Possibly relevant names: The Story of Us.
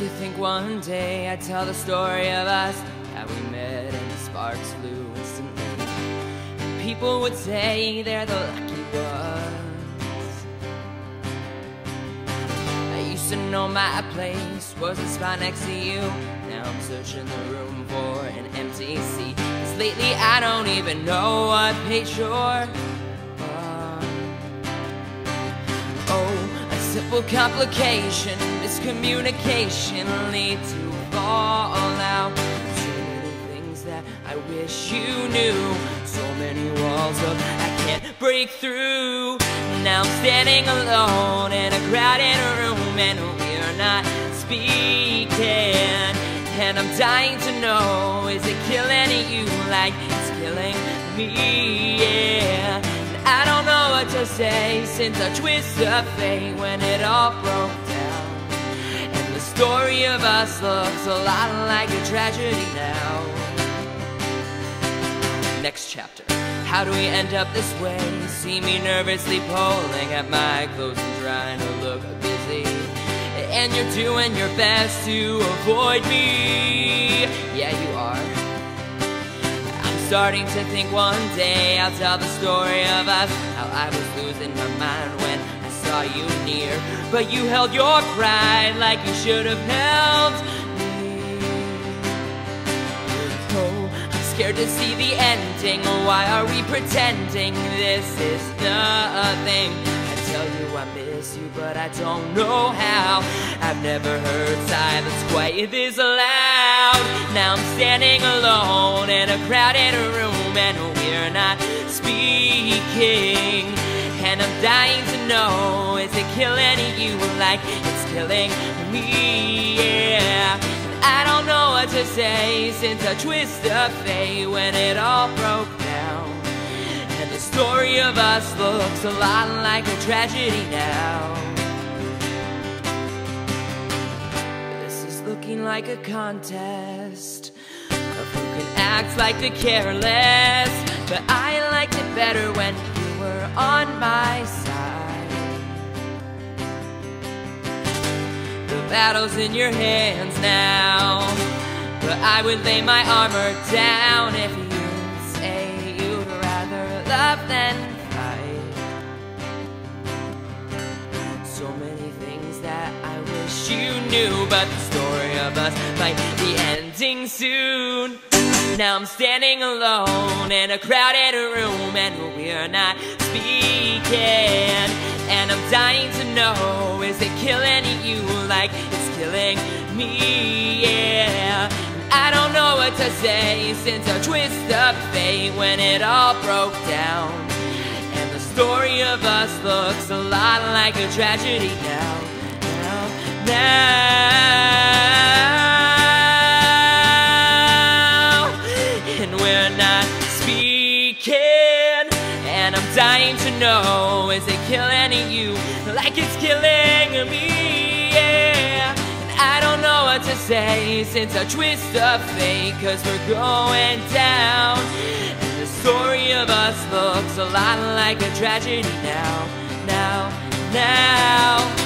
used to think one day I'd tell the story of us, how we met and the sparks flew instantly. And people would say they're the lucky ones. I used to know my place was the spot next to you. Now I'm searching the room for an empty seat, 'cause lately I don't even know what page you're. Simple complication, miscommunication lead to fallout. So many things that I wish you knew, so many walls up I can't break through. Now I'm standing alone in a crowded room, and we are not speaking. And I'm dying to know, is it killing you like it's killing me? Yeah, and I don't know what to say, since I twist of fate when it all broke down. And the story of us looks a lot like a tragedy now. Next chapter. How do we end up this way? See me nervously pulling at my clothes and trying to look busy, and you're doing your best to avoid me. Yeah, you are. Starting to think one day I'll tell the story of us, how I was losing my mind when I saw you near, but you held your pride like you should have held me. Oh, I'm scared to see the ending. Why are we pretending this is nothing? I tell you I miss you, but I don't know how. I've never heard silence quite this loud. Now I'm standing alone in a crowded room, and we're not speaking. And I'm dying to know, is it killing you like it's killing me? Yeah, and I don't know what to say, since I twist of fate when it all broke down. And the story of us looks a lot like a tragedy now. Looking like a contest of who can act like the careless, but I liked it better when you were on my side. The battle's in your hands now, but I would lay my armor down if you'd say you'd rather love than fight. So many things that I wish you knew, but the story of us might be ending soon. Now I'm standing alone in a crowded room, and we're not speaking. And I'm dying to know, is it killing you like it's killing me? Yeah, and I don't know what to say, since I twist up fate when it all broke down. And the story of us looks a lot like a tragedy now. And we're not speaking, and I'm dying to know, is it killing you like it's killing me? Yeah, and I don't know what to say, since I twist of fate, 'cause we're going down. And the story of us looks a lot like a tragedy now, now, now.